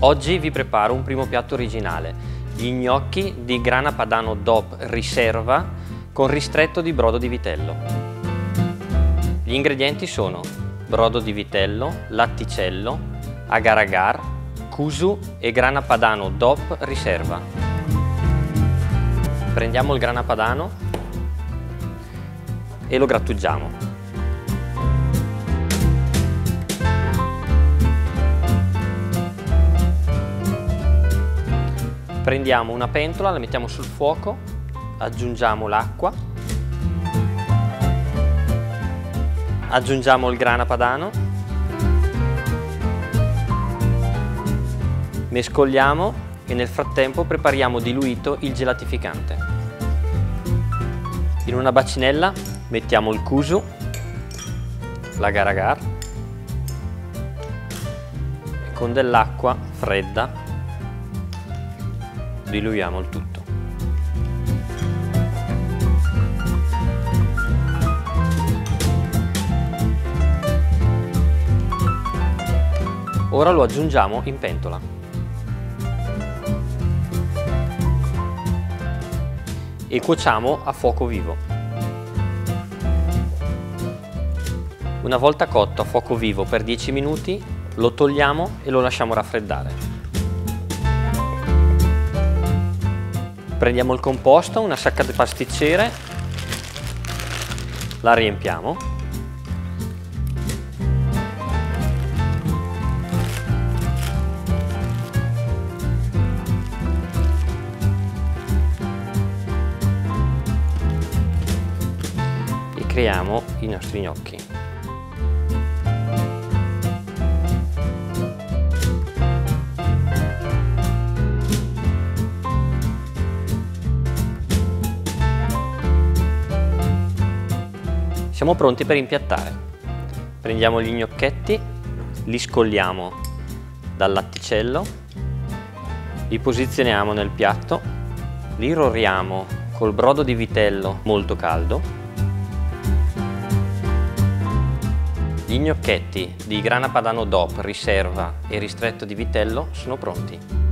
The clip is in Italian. Oggi vi preparo un primo piatto originale, gli gnocchi di grana padano DOP riserva con ristretto di brodo di vitello. Gli ingredienti sono brodo di vitello, latticello, agar agar, kuzu e grana padano DOP riserva. Prendiamo il grana padano e lo grattugiamo. Prendiamo una pentola, la mettiamo sul fuoco, aggiungiamo l'acqua, aggiungiamo il grana padano, mescoliamo e nel frattempo prepariamo diluito il gelatificante. In una bacinella mettiamo il kuzu, l'agar agar e con dell'acqua fredda diluiamo il tutto. Ora lo aggiungiamo in pentola. E cuociamo a fuoco vivo. Una volta cotto a fuoco vivo per 10 minuti, lo togliamo e lo lasciamo raffreddare. Prendiamo il composto, una sacca di pasticcere, la riempiamo e creiamo i nostri gnocchi. Siamo pronti per impiattare. Prendiamo gli gnocchetti, li scolliamo dal latticello, li posizioniamo nel piatto, li roriamo col brodo di vitello molto caldo. Gli gnocchetti di grana padano DOP riserva e ristretto di vitello sono pronti.